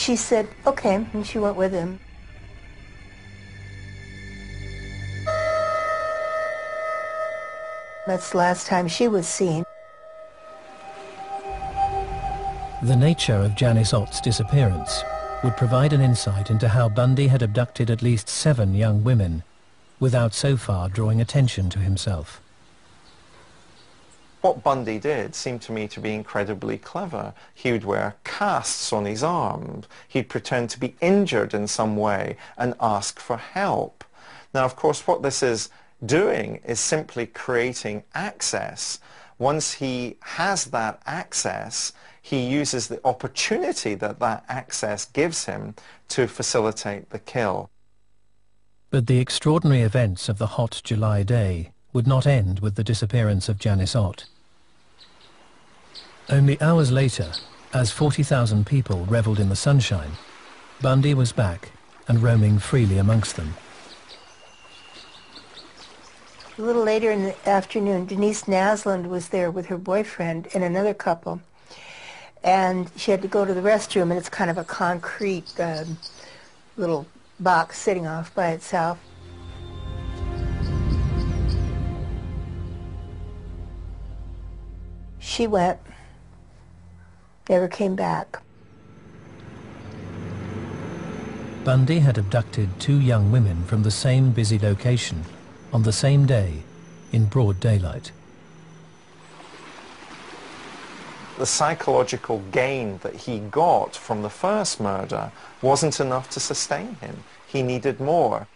She said, okay, and she went with him. That's the last time she was seen. The nature of Janice Ott's disappearance would provide an insight into how Bundy had abducted at least 7 young women without so far drawing attention to himself. What Bundy did seemed to me to be incredibly clever. He would wear casts on his arm. He'd pretend to be injured in some way and ask for help. Now, of course, what this is doing is simply creating access. Once he has that access, he uses the opportunity that that access gives him to facilitate the kill. But the extraordinary events of the hot July day would not end with the disappearance of Janice Ott. Only hours later, as 40,000 people revelled in the sunshine, Bundy was back and roaming freely amongst them. A little later in the afternoon, Denise Nasland was there with her boyfriend and another couple, and she had to go to the restroom, and it's kind of a concrete little box sitting off by itself. She went, never came back. Bundy had abducted 2 young women from the same busy location on the same day in broad daylight. The psychological gain that he got from the first murder wasn't enough to sustain him. He needed more.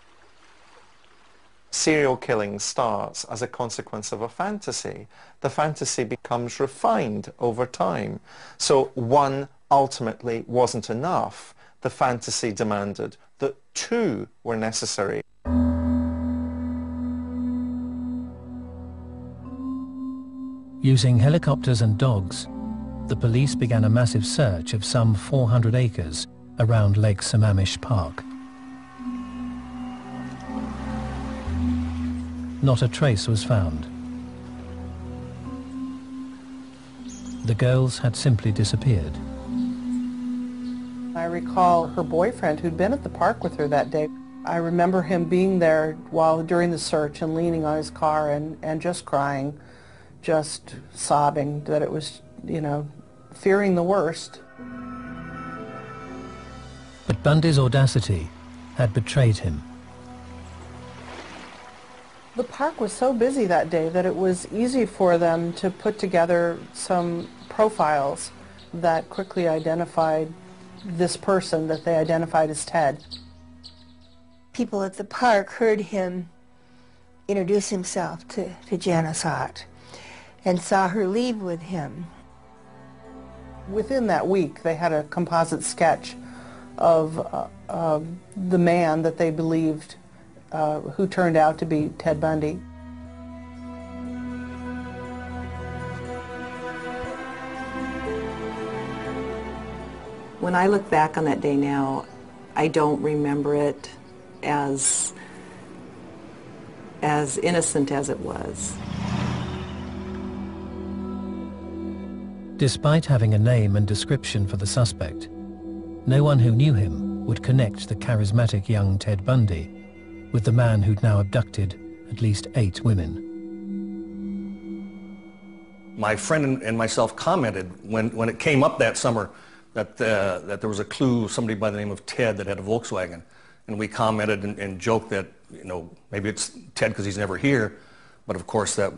Serial killing starts as a consequence of a fantasy. The fantasy becomes refined over time. So one ultimately wasn't enough. The fantasy demanded that 2 were necessary. Using helicopters and dogs, the police began a massive search of some 400 acres around Lake Sammamish Park. Not a trace was found. The girls had simply disappeared. I recall her boyfriend who'd been at the park with her that day. I remember him being there during the search and leaning on his car and just crying, just sobbing that it was, you know, fearing the worst. But Bundy's audacity had betrayed him. The park was so busy that day that it was easy for them to put together some profiles that quickly identified this person that they identified as Ted. People at the park heard him introduce himself to Janice Ott and saw her leave with him. Within that week, they had a composite sketch of the man that they believed who turned out to be Ted Bundy. When I look back on that day now, I don't remember it as innocent as it was. Despite having a name and description for the suspect, no one who knew him would connect the charismatic young Ted Bundy with the man who'd now abducted at least 8 women. My friend and myself commented when it came up that summer that there was a clue, somebody by the name of Ted that had a Volkswagen, and we commented and joked that, you know, maybe it's Ted because he's never here, but of course that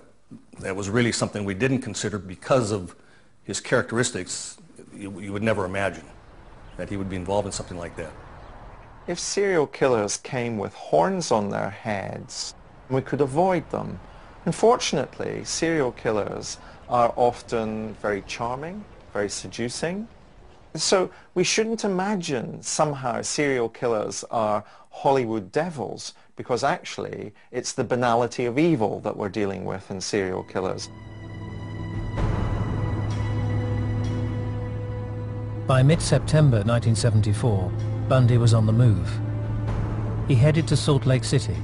was really something we didn't consider because of his characteristics. You would never imagine that he would be involved in something like that. If serial killers came with horns on their heads, we could avoid them. Unfortunately, serial killers are often very charming, very seducing. So we shouldn't imagine somehow serial killers are Hollywood devils, because actually it's the banality of evil that we're dealing with in serial killers. By mid-September 1974, Bundy was on the move. He headed to Salt Lake City,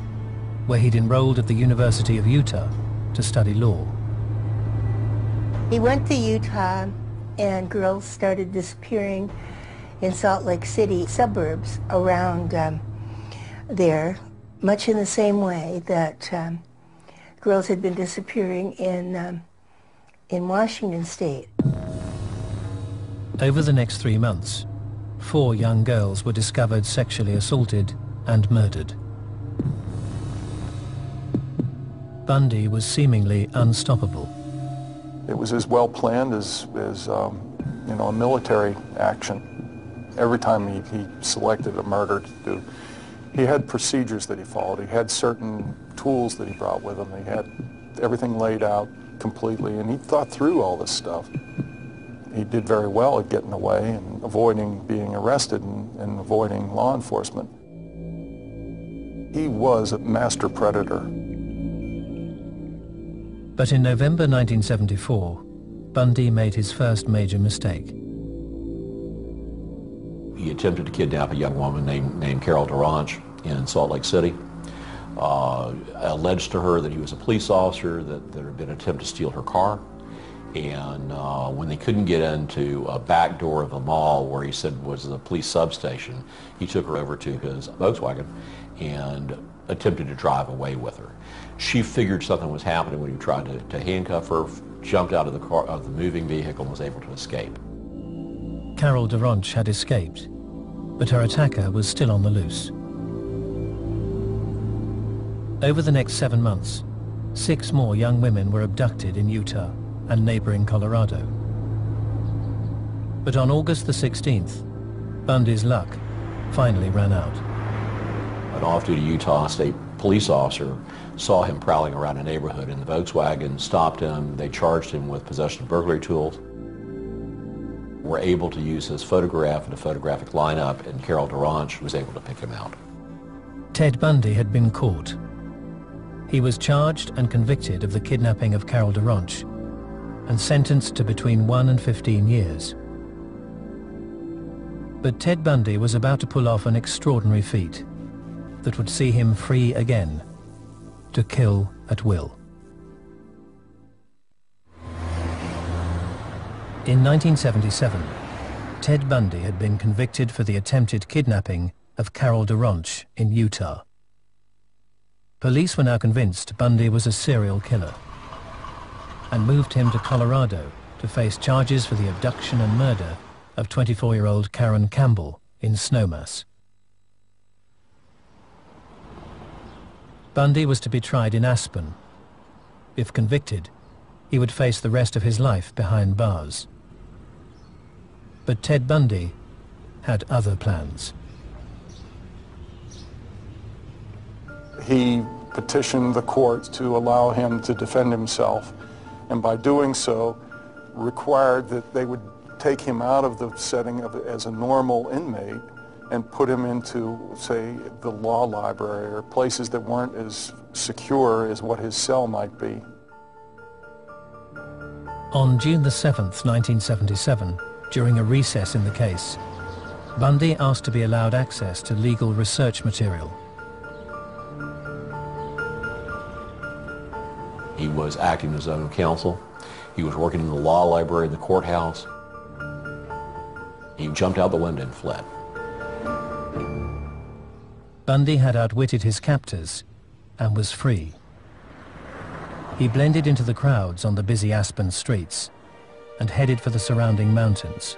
where he'd enrolled at the University of Utah to study law. He went to Utah, and girls started disappearing, in Salt Lake City suburbs around there, much in the same way that girls had been disappearing in Washington State. Over the next 3 months, 4 young girls were discovered sexually assaulted and murdered. Bundy was seemingly unstoppable. It was as well planned as a military action. Every time he selected a murder to do, he had procedures that he followed. He had certain tools that he brought with him. He had everything laid out completely, and he thought through all this stuff. He did very well at getting away and avoiding being arrested and avoiding law enforcement. He was a master predator. But in November 1974, Bundy made his first major mistake. He attempted to kidnap a young woman named Carol DaRonch in Salt Lake City. Alleged to her that he was a police officer, that there had been an attempt to steal her car. And when they couldn't get into a back door of a mall where he said was the police substation, he took her over to his Volkswagen and attempted to drive away with her. She figured something was happening when he tried to handcuff her, jumped out of the car, of the moving vehicle, and was able to escape. Carol DaRonch had escaped, but her attacker was still on the loose. Over the next 7 months, 6 more young women were abducted in Utah and neighboring Colorado. But on August the 16th, Bundy's luck finally ran out. An off-duty Utah State police officer saw him prowling around a neighborhood in the Volkswagen, stopped him. They charged him with possession of burglary tools. Were able to use his photograph and a photographic lineup, and Carol DaRonch was able to pick him out. Ted Bundy had been caught. He was charged and convicted of the kidnapping of Carol DaRonch and sentenced to between 1 and 15 years. But Ted Bundy was about to pull off an extraordinary feat that would see him free again, to kill at will. In 1977, Ted Bundy had been convicted for the attempted kidnapping of Carol DaRonch in Utah. Police were now convinced Bundy was a serial killer and moved him to Colorado to face charges for the abduction and murder of 24-year-old Karen Campbell in Snowmass. Bundy was to be tried in Aspen. If convicted, he would face the rest of his life behind bars. But Ted Bundy had other plans. He petitioned the courts to allow him to defend himself, and by doing so, required that they would take him out of the setting as a normal inmate and put him into, say, the law library or places that weren't as secure as what his cell might be. On June the 7th, 1977, during a recess in the case, Bundy asked to be allowed access to legal research material. He was acting as his own counsel. He was working in the law library in the courthouse. He jumped out the window and fled. Bundy had outwitted his captors and was free. He blended into the crowds on the busy Aspen streets and headed for the surrounding mountains.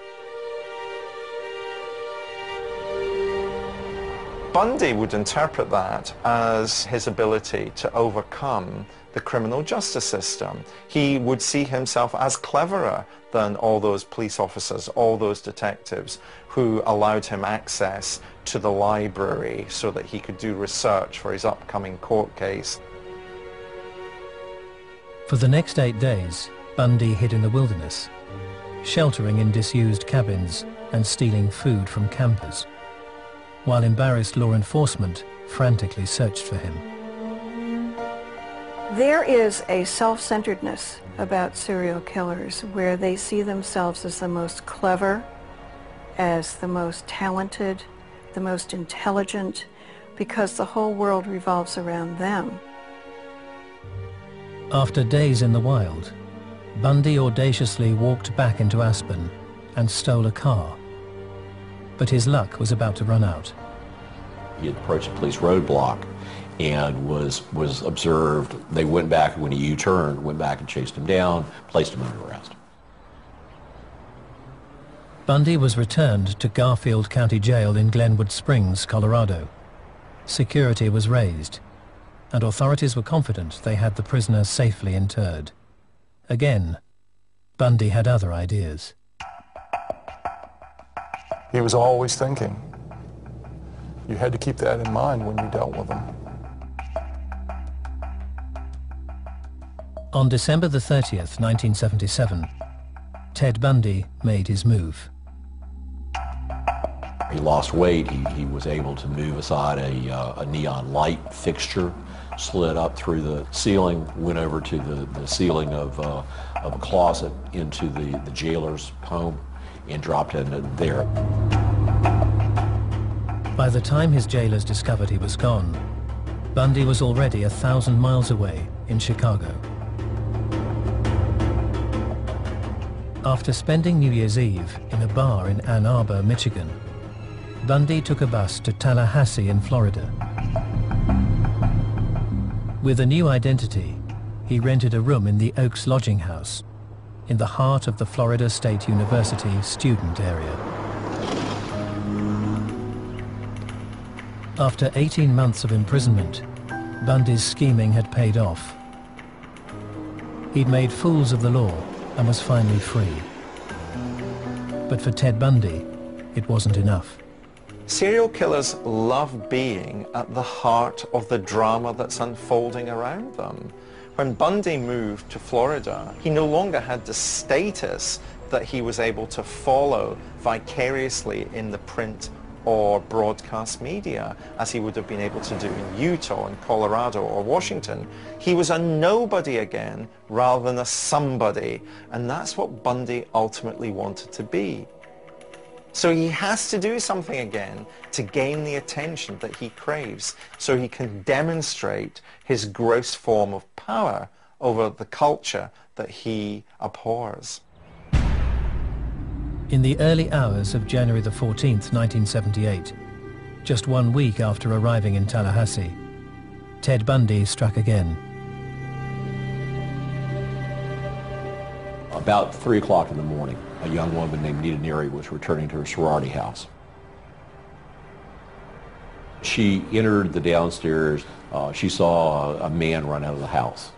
Bundy would interpret that as his ability to overcome the criminal justice system. He would see himself as cleverer than all those police officers, all those detectives who allowed him access to the library so that he could do research for his upcoming court case. For the next 8 days, Bundy hid in the wilderness, sheltering in disused cabins and stealing food from campers, while embarrassed law enforcement frantically searched for him. There is a self-centeredness about serial killers where they see themselves as the most clever, as the most talented, the most intelligent, because the whole world revolves around them. After days in the wild, Bundy audaciously walked back into Aspen and stole a car. but his luck was about to run out. He had approached a police roadblock and was observed. They went back, when he U-turned, went back and chased him down, placed him under arrest. Bundy was returned to Garfield County Jail in Glenwood Springs, Colorado. Security was raised, and authorities were confident they had the prisoner safely interred. Again, Bundy had other ideas. He was always thinking. You had to keep that in mind when you dealt with him. On December the 30th, 1977, Ted Bundy made his move. He lost weight. He was able to move aside a neon light fixture, slid up through the ceiling, went over to the ceiling of a closet into the jailer's home, and dropped in there. By the time his jailers discovered he was gone, Bundy was already 1,000 miles away in Chicago. After spending New Year's Eve in a bar in Ann Arbor, Michigan, Bundy took a bus to Tallahassee in Florida. With a new identity, he rented a room in the Oaks Lodging House in the heart of the Florida State University student area. After 18 months of imprisonment, Bundy's scheming had paid off. He'd made fools of the law and was finally free. But for Ted Bundy, it wasn't enough. Serial killers love being at the heart of the drama that's unfolding around them. When Bundy moved to Florida, he no longer had the status that he was able to follow vicariously in the print or broadcast media, as he would have been able to do in Utah and Colorado or Washington. He was a nobody again rather than a somebody, and that's what Bundy ultimately wanted to be. So he has to do something again to gain the attention that he craves, so he can demonstrate his gross form of power over the culture that he abhors. In the early hours of January the 14th, 1978, just 1 week after arriving in Tallahassee, Ted Bundy struck again. About 3 o'clock in the morning, a young woman named Nita Neary was returning to her sorority house. She entered the downstairs. She saw a man run out of the house,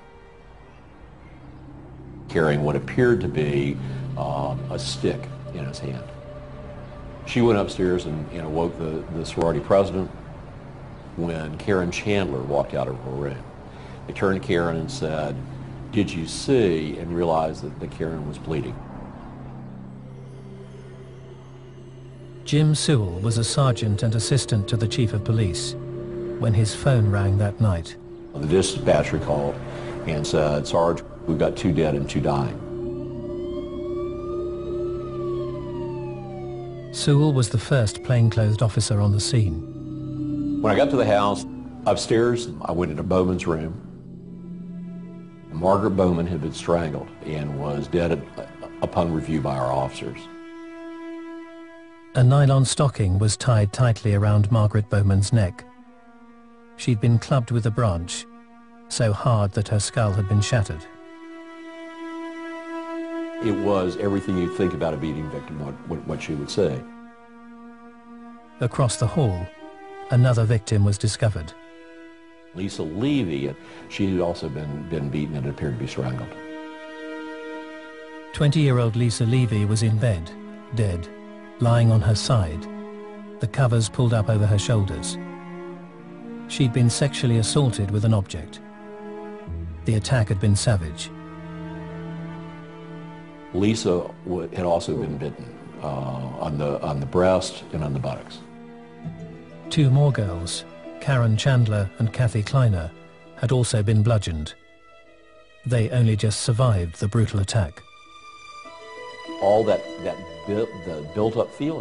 carrying what appeared to be a stick in his hand. She went upstairs and awoke the sorority president when Karen Chandler walked out of her room. They turned to Karen and said, "Did you see?" and realized that the Karen was bleeding. Jim Sewell was a sergeant and assistant to the chief of police when his phone rang that night. The dispatcher called and said, "Sarge, we've got 2 dead and 2 dying. Sewell was the first plainclothed officer on the scene. When I got to the house, upstairs, I went into Bowman's room. Margaret Bowman had been strangled and was dead upon review by our officers. A nylon stocking was tied tightly around Margaret Bowman's neck. She'd been clubbed with a branch, so hard that her skull had been shattered. It was everything you think about a beating victim, what she would say. Across the hall, another victim was discovered. Lisa Levy, she had also been beaten and appeared to be strangled. 20-year-old Lisa Levy was in bed, dead, lying on her side, the covers pulled up over her shoulders. She'd been sexually assaulted with an object. The attack had been savage. Lisa had also been bitten on the breast and on the buttocks. 2 more girls, Karen Chandler and Kathy Kleiner, had also been bludgeoned. They only just survived the brutal attack. All that built-up feeling.